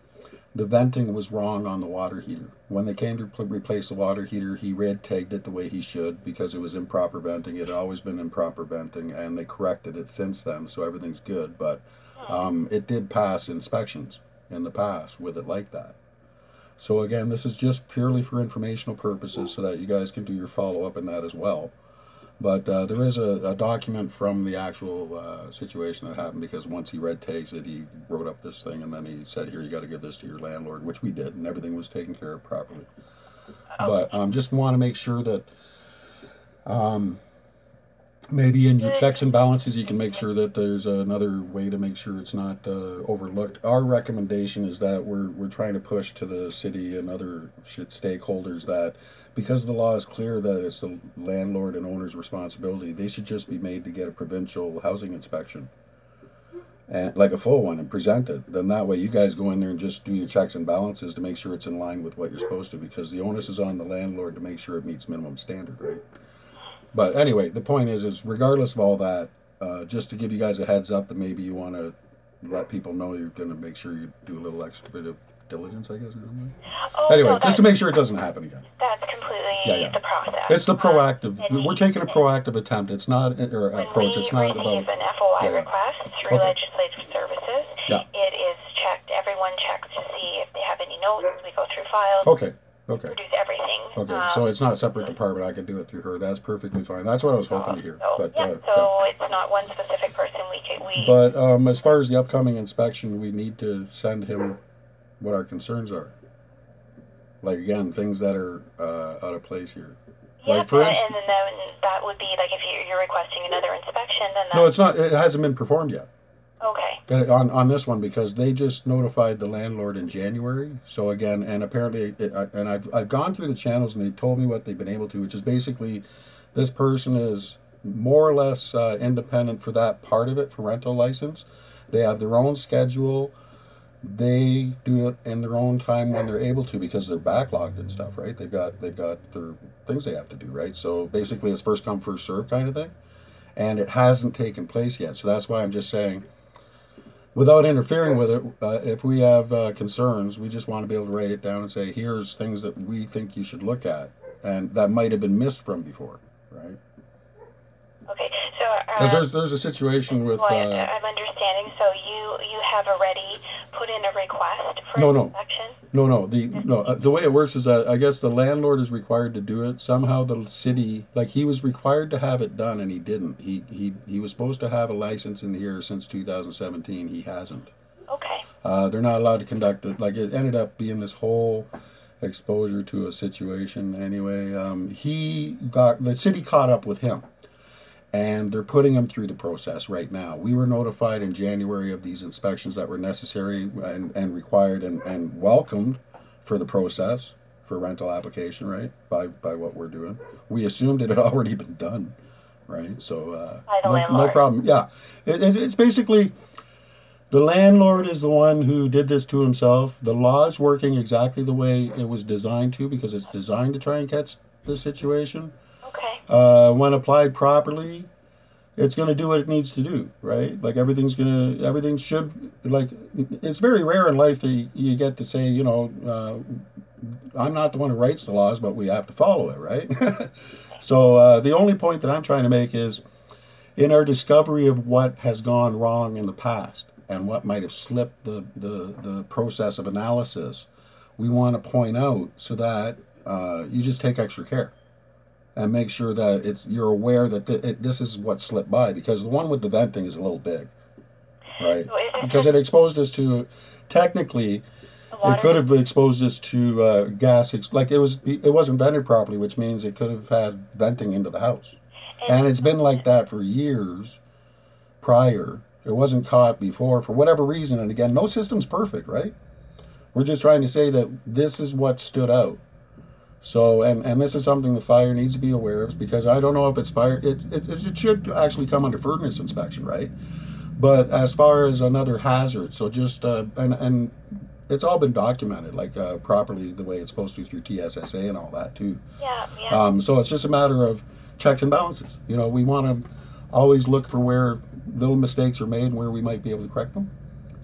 the venting was wrong on the water heater. When they came to replace the water heater, he red tagged it the way he should because it was improper venting. It had always been improper venting, and they corrected it since then, so everything's good. But um, it did pass inspections in the past with it like that. So again, this is just purely for informational purposes so that you guys can do your follow-up in that as well. But uh, there is a, a document from the actual uh, situation that happened, because once he red tags it, he wrote up this thing, and then he said, here, you got to give this to your landlord, which we did, and everything was taken care of properly. Oh. But um, just want to make sure that um, maybe in your checks and balances, you can make sure that there's another way to make sure it's not uh, overlooked. Our recommendation is that we're, we're trying to push to the city and other shit stakeholders that, because the law is clear that it's the landlord and owner's responsibility, they should just be made to get a provincial housing inspection, and like a full one, and present it. Then that way you guys go in there and just do your checks and balances to make sure it's in line with what you're supposed to, because the onus is on the landlord to make sure it meets minimum standard, right? But anyway, the point is, is regardless of all that, uh, just to give you guys a heads up that maybe you want to let people know, you're going to make sure you do a little extra bit of diligence, I guess. Oh, anyway, no, just to make sure it doesn't happen again. That's completely yeah, yeah. the process. It's the proactive. Um, we're taking a proactive attempt. It's not or when approach. It's not about. We receive an F O I yeah, yeah. request through okay. legislative services. Yeah. It is checked. Everyone checks to see if they have any notes. We go through files. Okay. Okay. Produce everything. Okay, um, so it's not a separate department. I could do it through her. That's perfectly fine. That's what I was hoping to hear. So, but, yeah, uh, so yeah. it's not one specific person. We can, we. But um, as far as the upcoming inspection, we need to send him what our concerns are. Like again, things that are uh, out of place here. Yeah, like for instance, and then that would be like if you're requesting another inspection, then that's... No, it's not. It hasn't been performed yet. Okay. On, on this one, because they just notified the landlord in January. So again, and apparently, it, I, and I've, I've gone through the channels and they told me what they've been able to, which is basically this person is more or less uh, independent for that part of it, for rental license. They have their own schedule. They do it in their own time when they're able to, because they're backlogged and stuff, right? They've got, they've got their things they have to do, right? So basically it's first come, first serve kind of thing. And it hasn't taken place yet. So that's why I'm just saying, without interfering with it, uh, if we have uh, concerns, we just want to be able to write it down and say, here's things that we think you should look at, and that might have been missed from before, right? Okay, so... Because uh, there's, there's a situation with... Well, uh, I'm understanding, so you, you have already put in a request for no, no. inspection? No, no, the, no. Uh, the way it works is that I guess the landlord is required to do it. Somehow the city, like he was required to have it done and he didn't. He he, he was supposed to have a license in here since two thousand seventeen. He hasn't. Okay. Uh, they're not allowed to conduct it. Like it ended up being this whole exposure to a situation anyway. Um, he got, the city caught up with him. And they're putting them through the process right now. We were notified in January of these inspections that were necessary and, and required and, and welcomed for the process for rental application, right? By by what we're doing. We assumed it had already been done, right? So uh, by the landlord. No problem. Yeah. It, it, it's basically the landlord is the one who did this to himself. The law is working exactly the way it was designed to, because it's designed to try and catch this situation. Uh, when applied properly, it's going to do what it needs to do, right? Like everything's going to, everything should, like, it's very rare in life that you, you get to say, you know, uh, I'm not the one who writes the laws, but we have to follow it, right? So uh, the only point that I'm trying to make is in our discovery of what has gone wrong in the past and what might have slipped the, the, the process of analysis, we want to point out so that uh, you just take extra care. And make sure that it's you're aware that th it, this is what slipped by, because the one with the venting is a little big, right? Because it exposed us to, technically, it could have exposed us to uh, gas. Ex like it was, it wasn't vented properly, which means it could have had venting into the house, and it's been like that for years prior. It wasn't caught before for whatever reason. And again, no system's perfect, right? We're just trying to say that this is what stood out. So, and, and this is something the fire needs to be aware of, because I don't know if it's fire, it, it, it should actually come under furnace inspection, right? But as far as another hazard, so just uh, and and it's all been documented, like uh, properly the way it's supposed to, through T S S A and all that too. Yeah, yeah. Um, so it's just a matter of checks and balances. You know, we want to always look for where little mistakes are made and where we might be able to correct them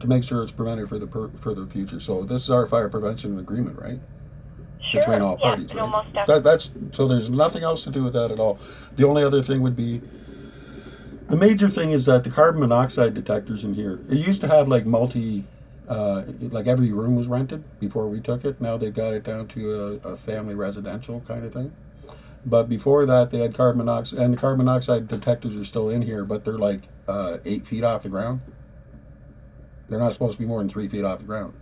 to make sure it's prevented for the per for the future. So this is our fire prevention agreement, right? Sure. Between all yeah, parties, right? That, that's so there's nothing else to do with that at all. The only other thing would be, the major thing is that the carbon monoxide detectors in here, it used to have like multi, uh, like every room was rented before we took it. Now they've got it down to a, a family residential kind of thing. But before that, they had carbon monoxide, and the carbon monoxide detectors are still in here, but they're like uh, eight feet off the ground. They're not supposed to be more than three feet off the ground.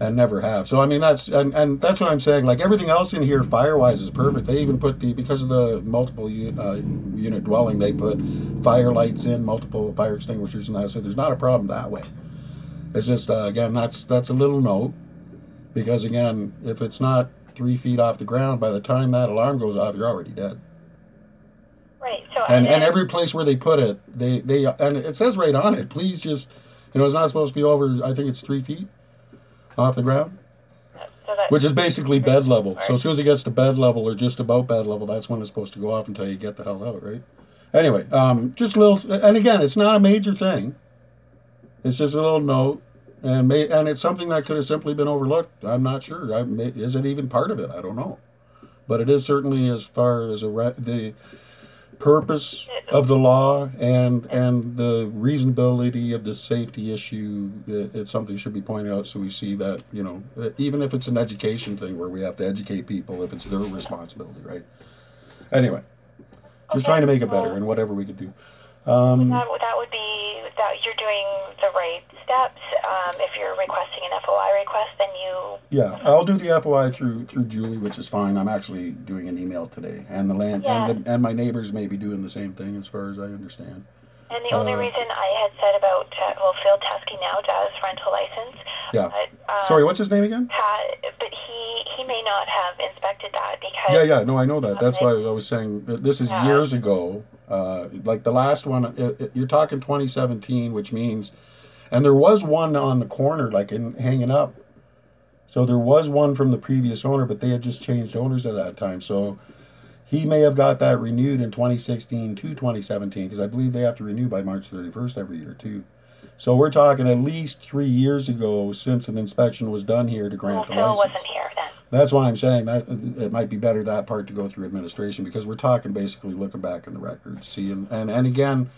And never have. So I mean, that's and, and that's what I'm saying. Like everything else in here, fire-wise, is perfect. They even put the because of the multiple uh, unit dwelling, they put fire lights in, multiple fire extinguishers, and that. So there's not a problem that way. It's just uh, again, that's that's a little note, because again, if it's not three feet off the ground, by the time that alarm goes off, you're already dead. Right. So and and every place where they put it, they they and it says right on it. Please just, you know, it's not supposed to be over. I think it's three feet. Off the ground, so which is basically bed level. So as soon as it gets to bed level or just about bed level, that's when it's supposed to go off until you get the hell out, right? Anyway, um, just a little, and again, it's not a major thing. It's just a little note, and may, and it's something that could have simply been overlooked. I'm not sure. I may, is it even part of it? I don't know, but it is certainly as far as a re the purpose of the law and and the reasonability of the safety issue, it, it's something should be pointed out. So we see that, you know, even if it's an education thing where we have to educate people, if it's their responsibility, right? Anyway, just okay, trying to make it better in whatever we could do. Um, that, that would be that you're doing the right steps. Um, if you're requesting an F O I request, then you... Yeah, I'll do the F O I through through Julie, which is fine. I'm actually doing an email today, and the land yeah. and the, and my neighbors may be doing the same thing, as far as I understand. And the uh, only reason I had said about uh, well, Phil Teskey now does rental license. Yeah. But, um, Sorry, what's his name again? Pat, but he he may not have inspected that because... Yeah, yeah, no, I know that. That's why I was saying this is yeah. years ago. Uh, like the last one, it, it, you're talking twenty seventeen, which means, and there was one on the corner, like in hanging up. So there was one from the previous owner, but they had just changed owners at that time. So he may have got that renewed in twenty sixteen to twenty seventeen, because I believe they have to renew by March thirty-first every year too. So we're talking at least three years ago since an inspection was done here to grant well, the license. Phil wasn't here then. That's why I'm saying that it might be better that part to go through administration, because we're talking basically looking back in the record, seeing and, and again,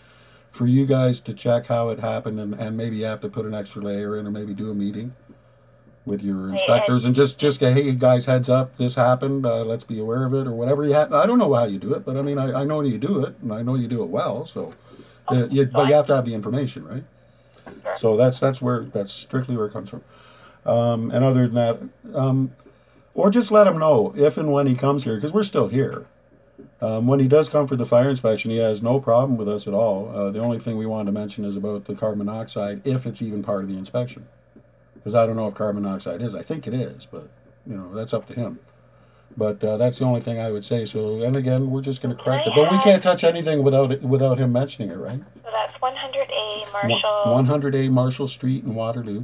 for you guys to check how it happened, and, and maybe you have to put an extra layer in, or maybe do a meeting with your inspectors and just just go, hey guys, heads up, this happened, uh, let's be aware of it, or whatever you have. I don't know how you do it, but I mean, I, I know you do it, and I know you do it well. So, uh, you, but you have to have the information, right? So that's that's where that's strictly where it comes from. Um, and other than that. Um, Or just let him know if and when he comes here, because we're still here. Um, when he does come for the fire inspection, he has no problem with us at all. Uh, the only thing we wanted to mention is about the carbon monoxide, if it's even part of the inspection. Because I don't know if carbon monoxide is. I think it is, but, you know, that's up to him. But uh, that's the only thing I would say. So, and again, we're just going to correct it. But we can't touch anything without it, without him mentioning it, right? So that's one hundred A Marshall. one hundred A Marshall Street in Waterloo.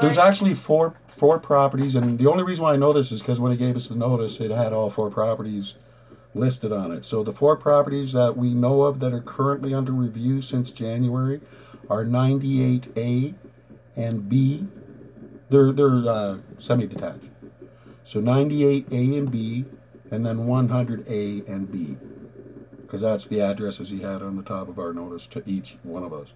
There's actually four four properties, and the only reason why I know this is because when it gave us the notice, it had all four properties listed on it. So the four properties that we know of that are currently under review since January are ninety-eight A and B. They're they're uh, semi-detached. So ninety-eight A and B, and then one hundred A and B, because that's the addresses he had on the top of our notice to each one of us.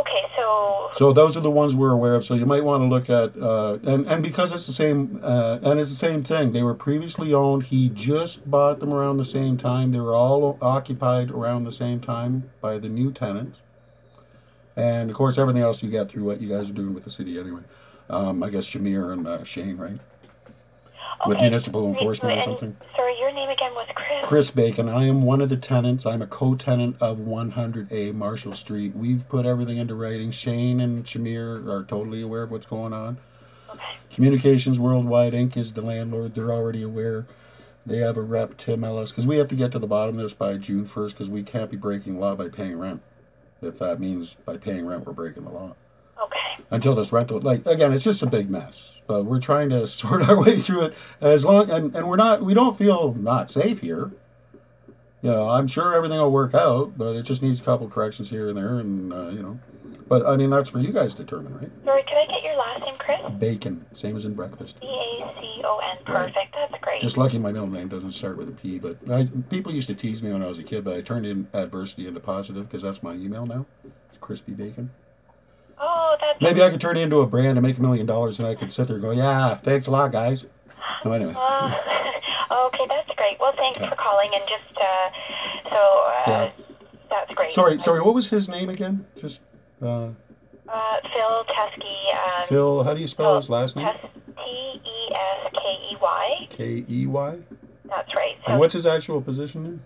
Okay, so... So those are the ones we're aware of. So you might want to look at... Uh, and, and because it's the same... Uh, and it's the same thing. They were previously owned. He just bought them around the same time. They were all occupied around the same time by the new tenants. And, of course, everything else you get through what you guys are doing with the city anyway. Um, I guess Shamir and uh, Shane, right? Okay. With municipal enforcement and, or something. Sorry, your name again was Chris? Chris Bacon. I am one of the tenants. I'm a co-tenant of one hundred A Marshall Street. We've put everything into writing. Shane and Shamir are totally aware of what's going on. Okay. Communications Worldwide Incorporated is the landlord. They're already aware. They have a rep, Tim Ellis, because we have to get to the bottom of this by June first, because we can't be breaking law by paying rent. if that means by paying rent we're breaking the law. Okay. Until this rental, like, again, it's just a big mess, but we're trying to sort our way through it as long, and, and we're not, we don't feel not safe here. You know, I'm sure everything will work out, but it just needs a couple corrections here and there, and, uh, you know. But, I mean, that's for you guys to determine, right? Sorry, could I get your last name, Chris? Bacon, same as in breakfast. B A C O N, perfect, right. That's great. Just lucky my middle name doesn't start with a P, but I, people used to tease me when I was a kid, but I turned in adversity into positive, because that's my email now, it's Crispy Bacon. Oh, that's... Maybe I could turn it into a brand and make a million dollars, and I could sit there and go, yeah, thanks a lot, guys. No, anyway. Uh, okay, that's great. Well, thanks yeah. for calling, and just, uh, so, uh, yeah. that's great. Sorry, sorry, what was his name again? Just, uh... Uh, Phil Teskey, um... Phil, how do you spell Phil, his last name? T E S K E Y. K E Y? That's right. So, and what's his actual position then?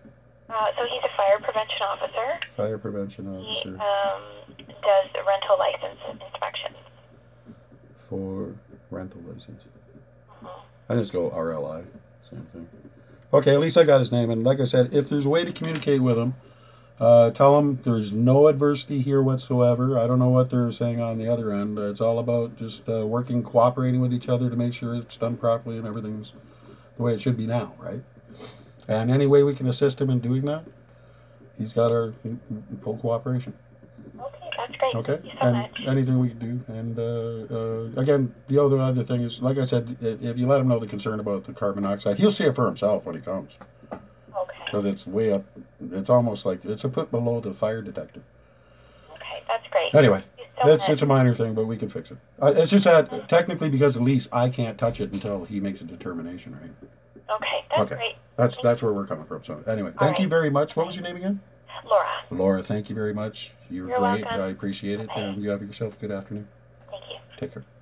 Uh, so he's a fire prevention officer. Fire prevention officer. He, um, does the rental license inspections. For rental license. Mm-hmm. I just go R L I. Same thing. Okay, at least I got his name. And like I said, if there's a way to communicate with him, uh, tell him there's no adversity here whatsoever. I don't know what they're saying on the other end. It's all about just uh, working, cooperating with each other to make sure it's done properly and everything's the way it should be now, right? And any way we can assist him in doing that, he's got our full cooperation. Okay, that's great. Okay, thank you so and much. Anything we can do. And uh, uh, again, the other other thing is, like I said, if you let him know the concern about the carbon dioxide, he'll see it for himself when he comes. Okay. Because it's way up. It's almost like it's a foot below the fire detector. Okay, that's great. Anyway, so that's it's a minor thing, but we can fix it. Uh, it's just that technically, because of lease, I can't touch it until he makes a determination, right? Okay, that's okay. great. That's thank that's where we're coming from. So anyway, thank right. you very much. What was your name again? Laura. Laura, thank you very much. You were You're great. Welcome. I appreciate it. Okay. And you have yourself a good afternoon. Thank you. Take care.